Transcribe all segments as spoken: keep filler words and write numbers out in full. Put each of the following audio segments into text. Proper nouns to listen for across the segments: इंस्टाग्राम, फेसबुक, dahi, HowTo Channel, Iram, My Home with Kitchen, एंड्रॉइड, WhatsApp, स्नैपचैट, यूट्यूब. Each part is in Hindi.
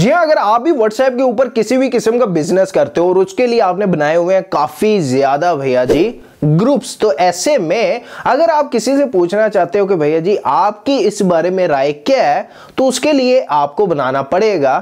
जी हाँ, अगर आप भी व्हाट्सएप के ऊपर किसी भी किस्म का बिजनेस करते हो और उसके लिए आपने बनाए हुए हैं काफी ज्यादा भैया जी ग्रुप्स, तो ऐसे में अगर आप किसी से पूछना चाहते हो कि भैया जी आपकी इस बारे में राय क्या है, तो उसके लिए आपको बनाना पड़ेगा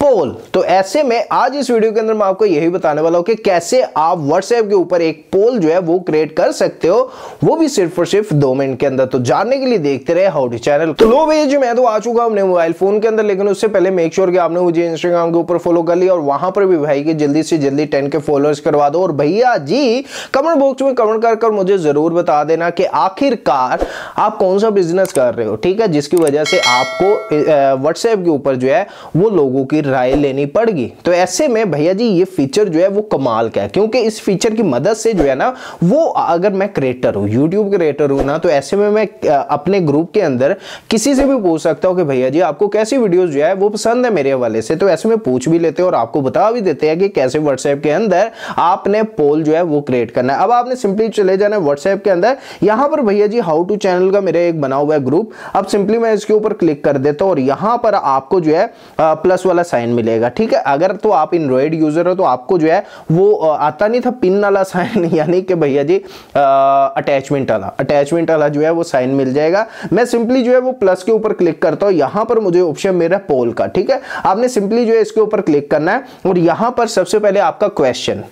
पोल। तो ऐसे में आज इस वीडियो के अंदर मैं आपको यही बताने वाला हूं कि कैसे आप व्हाट्सएप के ऊपर एक पोल जो है वो क्रिएट कर सकते हो, वो भी सिर्फ और सिर्फ दो मिनट के अंदर। तो जानने के लिए देखते रहे हाउटू चैनल। तो लो भैया जी मैं तो आ चुका हूं अपने मोबाइल फोन के अंदर, लेकिन उससे पहले मेक श्योर कि आपने मुझे इंस्टाग्राम के ऊपर फॉलो कर लिया और वहां पर भी भाई के जल्दी से जल्दी टेन के फॉलोअर्स करवा दो। और भैया जी कमेंट बॉक्स में कमेंट कर कर मुझे जरूर बता देना कि आखिरकार आप कौन सा बिजनेस कर रहे हो, ठीक है, जिसकी वजह से आपको व्हाट्सएप के ऊपर जो है वो लोगों की राय लेनी पड़गी। तो ऐसे में भैया जी ये फीचर जो है वो कमाल का है, क्योंकि इस फीचर की मदद से जो है ना वो अगर मैं क्रिएटर हूं, यूट्यूब क्रिएटर हूं ना, तो ऐसे में मैं अपने ग्रुप के अंदर किसी से भी पूछ सकता हूं कि भैया जी आपको कैसी वीडियोस जो है वो पसंद है मेरे हवाले से। तो ऐसे में पूछ भी लेते हैं और आपको बता भी देते हैं कि कैसे व्हाट्सएप के अंदर आपने पोल जो है वो क्रिएट करना है। अब आपने सिंपली चले जाना है व्हाट्सएप के अंदर, यहां पर भैया जी हाउ टू चैनल का मेरा एक बना हुआ है ग्रुप। अब सिंपली मैं इसके ऊपर क्लिक कर देता हूं और यहां पर आपको जो है प्लस वाला साइन मिलेगा, ठीक है। अगर तो आप एंड्रॉइड यूजर हो तो आपको जो है वो आता नहीं था पिन वाला साइन, यानी कि भैया जी अटैचमेंट वाला अटैचमेंट वाला जो है वो साइन मिल जाएगा। मैं सिंपली जो है वो प्लस के ऊपर क्लिक करता हूं, यहां पर मुझे ऑप्शन मिल रहा है पोल का, ठीक है। आपने सिंपली जो है इसके ऊपर क्लिक करना है और यहां पर सबसे पहले आपका क्वेश्चन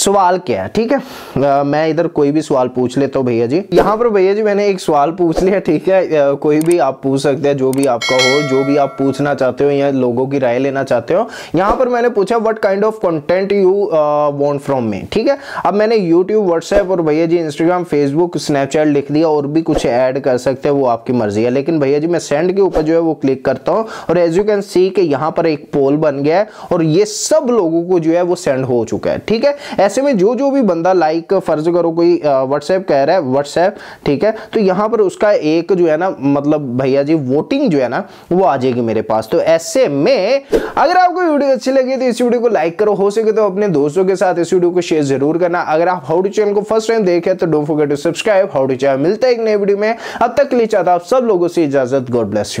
सवाल क्या है, ठीक है। आ, मैं इधर कोई भी सवाल पूछ लेता हूँ भैया जी। यहाँ पर भैया जी मैंने एक सवाल पूछ लिया, ठीक है। आ, कोई भी आप पूछ सकते हैं, जो भी आपका हो, जो भी आप पूछना चाहते हो या लोगों की राय लेना चाहते हो। यहाँ पर मैंने पूछा what kind of content you want from me, ठीक है। अब मैंने यूट्यूब, व्हाट्सएप और भैया जी इंस्टाग्राम, फेसबुक, स्नैपचैट लिख दिया और भी कुछ ऐड कर सकते हैं, वो आपकी मर्जी है। लेकिन भैया जी मैं सेंड के ऊपर जो है वो क्लिक करता हूँ और एज यू कैन सी कि यहाँ पर एक पोल बन गया है और ये सब लोगों को जो है वो सेंड हो चुका है, ठीक है। ऐसे में जो जो भी बंदा लाइक फर्ज करो कोई व्हाट्सएप कह रहा है व्हाट्सएप, ठीक है, तो यहाँ पर उसका एक जो है ना मतलब भैया जी वोटिंग जो है ना वो आ जाएगी मेरे पास। तो ऐसे में अगर आपको वीडियो अच्छी लगी तो इस वीडियो को लाइक करो, हो सके तो अपने दोस्तों के साथ इस वीडियो को शेयर जरूर करना। अगर आप हाउ टू चैनल को फर्स्ट टाइम देखें तो don't forget to subscribe how to channel. मिलता है एक नए वीडियो में, अब तक के लिए चाहता आप सब लोगों से इजाजत। God bless you.